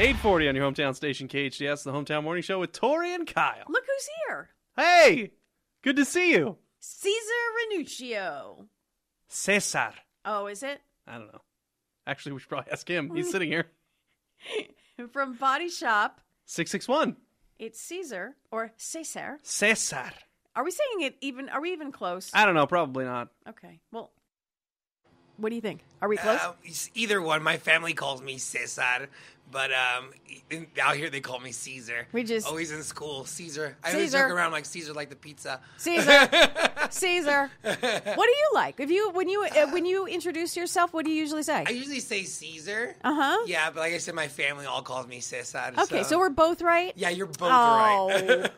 840 on your hometown station, KHDS, the Hometown Morning Show with Tori and Kyle. Look who's here. Hey, good to see you. Cesar Ranuschio. Cesar. Oh, is it? I don't know. Actually, we should probably ask him. He's sitting here. From Body Shop 661. It's Cesar or Cesar. Cesar. Are we saying it even? Are we even close? I don't know. Probably not. Okay. Well, what do you think? Are we close? Either one. My family calls me Cesar, but out here they call me Cesar. We just always in school, Cesar. I always joke around like Cesar, like the pizza. Cesar. Cesar. What do you like? If you when you introduce yourself, what do you usually say? I usually say Cesar. Uh huh. Yeah, but like I said, my family all calls me Cesar. Okay, so we're both right. Yeah, you're both right.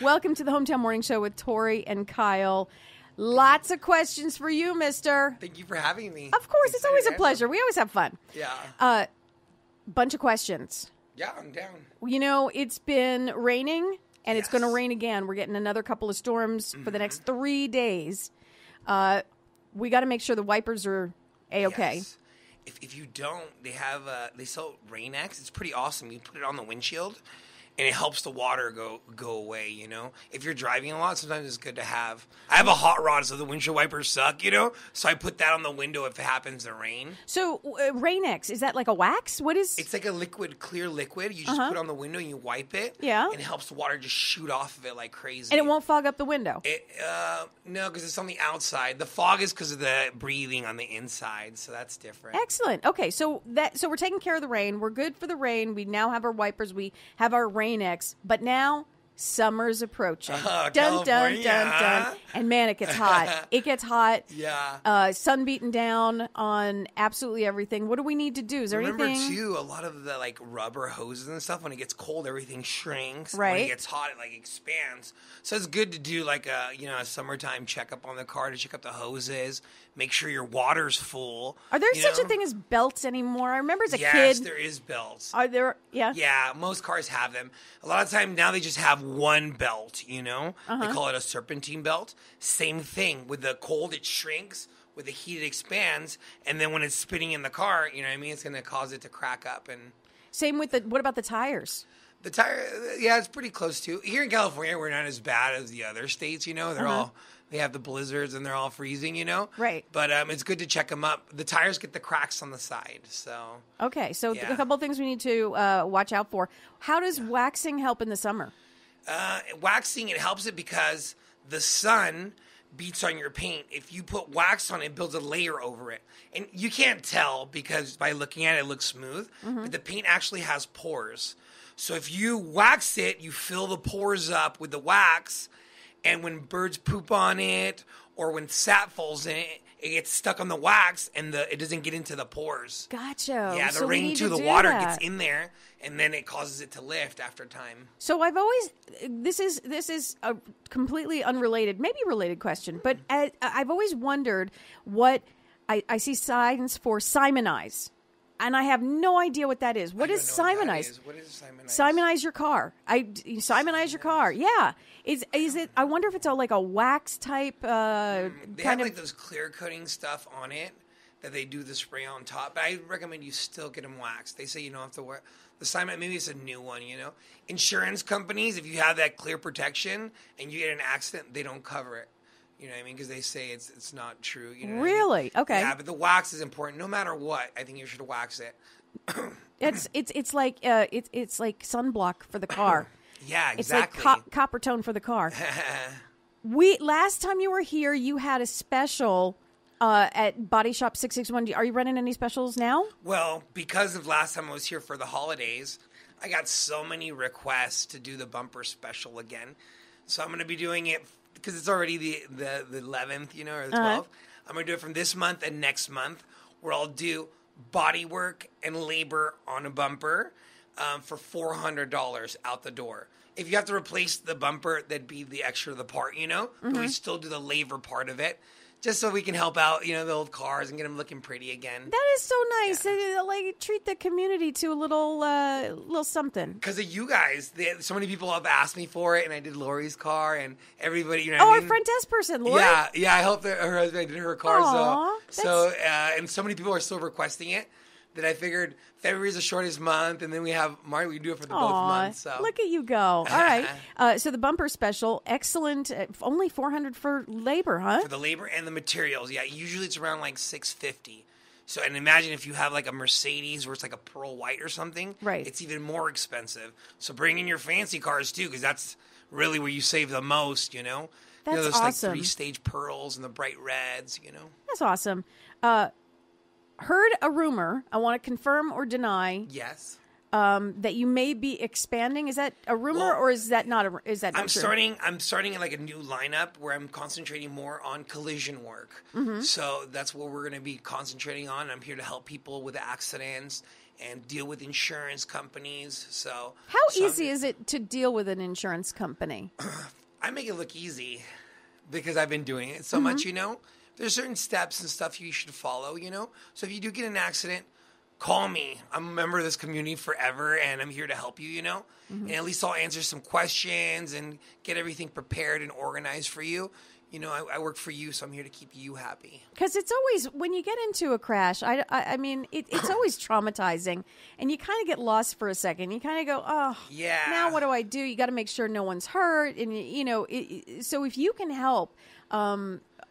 Welcome to the Hometown Morning Show with Tori and Kyle. Lots of questions for you, mister. Thank you for having me. Of course, it's always a pleasure. We always have fun. Yeah. Bunch of questions. Yeah, I'm down. You know, it's been raining, and it's going to rain again. We're getting another couple of storms for the next 3 days. We got to make sure the wipers are A-okay. Yes. If you don't, they sell RainX. It's pretty awesome. You put it on the windshield, and it helps the water go away, you know? If you're driving a lot, sometimes it's good to have. I have a hot rod, so the windshield wipers suck, you know? So I put that on the window if it happens to rain. So RainX, is that like a wax? What is? It's like a liquid, clear liquid. You just put it on the window and you wipe it. Yeah. And it helps the water just shoot off of it like crazy. And it won't fog up the window? No, because it's on the outside. The fog is because of the breathing on the inside, so that's different. Excellent. Okay, so we're taking care of the rain. We're good for the rain. We now have our wipers. We have our RainX, but now summer's approaching. Dun, dun, dun, dun. And man, it gets hot. It gets hot. Yeah. Sun beating down on absolutely everything. What do we need to do? Is there anything? Remember, too, a lot of the like rubber hoses and stuff, when it gets cold, everything shrinks. Right. When it gets hot, it like expands. So it's good to do like a summertime checkup on the car to check up the hoses, make sure your water's full. Are there such a thing as belts anymore? I remember as a kid. Yes, there is belts. Are there? Yeah. Yeah, most cars have them. A lot of time now they just have one belt, you know? They call it a serpentine belt. Same thing. With the cold, it shrinks. With the heat, it expands. And then when it's spinning in the car, you know what I mean? It's going to cause it to crack up. And same with what about the tires? The tire, yeah, it's pretty close to. Here in California, we're not as bad as the other states, you know? They're all, they have the blizzards and they're all freezing, you know? Right. But it's good to check them up. The tires get the cracks on the side, so. Okay, so a couple things we need to watch out for. How does waxing help in the summer? Waxing, it helps it because the sun beats on your paint. If you put wax on it, it builds a layer over it. And you can't tell because by looking at it, it looks smooth. But the paint actually has pores. So if you wax it, you fill the pores up with the wax. And when birds poop on it or when sap falls in it, it gets stuck on the wax and it doesn't get into the pores. Gotcha. Yeah, the rain to the water gets in there, and then it causes it to lift after time. So I've always this is a completely unrelated, maybe related question, but I've always wondered what I see signs for Simonize, and I have no idea what that is. What is Simonize? What is Simonize? Simonize your car. Simonize your car. Yeah. Is it? I wonder if it's all like a wax type. They kind have like those clear coating stuff on it that they do the spray on top. But I recommend you still get them waxed. They say you don't have to wear the Simon. Maybe it's a new one. You know, insurance companies, if you have that clear protection and you get an accident, they don't cover it. You know what I mean? Because they say it's not true. You know really? I mean? Okay. Yeah, but the wax is important. No matter what, I think you should wax it. it's like sunblock for the car. Yeah, exactly. It's like Coppertone for the car. Last time you were here, you had a special at Body Shop 661. Are you running any specials now? Well, because of last time I was here for the holidays, I got so many requests to do the bumper special again. So I'm going to be doing it because it's already the 11th, you know, or the 12th. I'm going to do it from this month and next month, where I'll do body work and labor on a bumper. For $400 out the door. If you have to replace the bumper, that'd be the extra of the part, you know? But we still do the labor part of it, just so we can help out, you know, the old cars and get them looking pretty again. That is so nice. Yeah. Like, treat the community to a little something. Because of you guys. So many people have asked me for it, and I did Lori's car, and everybody, you know what I mean? Our front desk person, Lori. Yeah, yeah, I helped her husband. I did her car, so and so many people are still requesting it. that I figured February's the shortest month, and then we have March. We do it for the both months. So. Look at you go. All right. So the bumper special, excellent. Only $400 for labor, huh? For the labor and the materials. Yeah, usually it's around like $650. So, and imagine if you have like a Mercedes where it's like a pearl white or something. Right. It's even more expensive. So bring in your fancy cars too, because that's really where you save the most, you know? That's those awesome. Like three-stage pearls and the bright reds, you know? That's awesome. Heard a rumor. I want to confirm or deny. Yes. That you may be expanding. Is that a rumor or is that not a? Is that not true? I'm starting like a new lineup where I'm concentrating more on collision work. Mm-hmm. So that's what we're going to be concentrating on. I'm here to help people with accidents and deal with insurance companies. So how easy is it to deal with an insurance company? I make it look easy because I've been doing it so much. You know, there's certain steps and stuff you should follow. You know, so if you do get an accident, call me. I'm a member of this community forever, and I'm here to help you, you know? Mm-hmm. And at least I'll answer some questions and get everything prepared and organized for you. You know, I work for you, so I'm here to keep you happy. Because it's always, when you get into a crash, I mean, it's always traumatizing, and you kind of get lost for a second. You kind of go, now what do? You got to make sure no one's hurt. And, you know, so if you can help...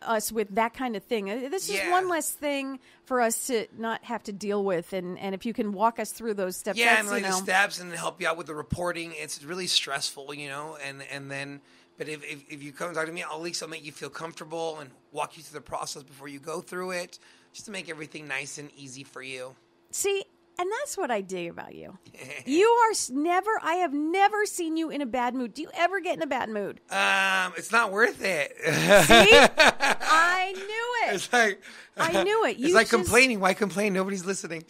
us with that kind of thing. This is one less thing for us to not have to deal with. And if you can walk us through those steps. Yeah, and like the steps and help you out with the reporting. It's really stressful, you know, but if you come and talk to me, I'll at least make you feel comfortable and walk you through the process before you go through it, just to make everything nice and easy for you. See, and that's what I dig about you. You are I have never seen you in a bad mood. Do you ever get in a bad mood? It's not worth it. See? I knew it. It's like, I knew it. It's like complaining. Why complain? Nobody's listening.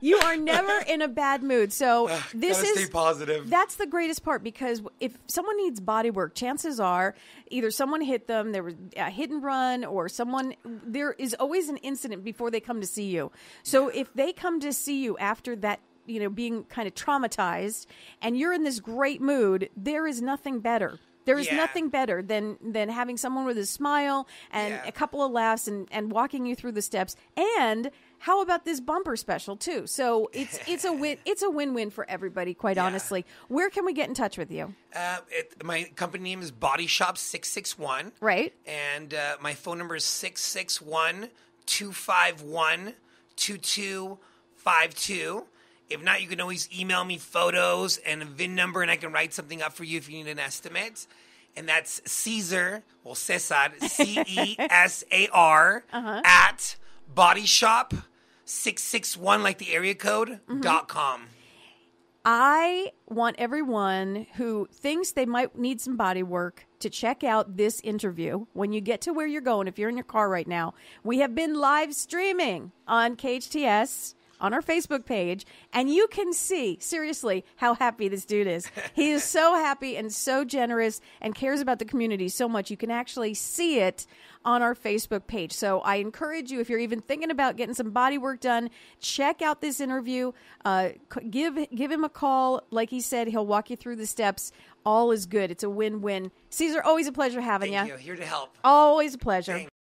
You are never in a bad mood. So this is stay positive. That's the greatest part, because if someone needs body work, chances are either someone hit them, there was a hit and run, or there is always an incident before they come to see you. So if they come to see you after that, you know, being kind of traumatized, and you're in this great mood, there is nothing better. There is nothing better than having someone with a smile and a couple of laughs and walking you through the steps. And how about this bumper special too? So it's a win-win for everybody, quite honestly. Where can we get in touch with you? My company name is Body Shop 661. Right. And my phone number is 661-251-2252. If not, you can always email me photos and a VIN number, and I can write something up for you if you need an estimate. And that's Cesar, Cesar, at bodyshop661, like the area code, .com. I want everyone who thinks they might need some body work to check out this interview. When you get to where you're going, if you're in your car right now, we have been live streaming on KHTS. On our Facebook page, and you can see, seriously, how happy this dude is. He is so happy and so generous and cares about the community so much. You can actually see it on our Facebook page. So I encourage you, if you're even thinking about getting some body work done, check out this interview. Give him a call. Like he said, he'll walk you through the steps. All is good. It's a win-win. Cesar, always a pleasure having you. Thank you. Here to help. Always a pleasure. Thanks.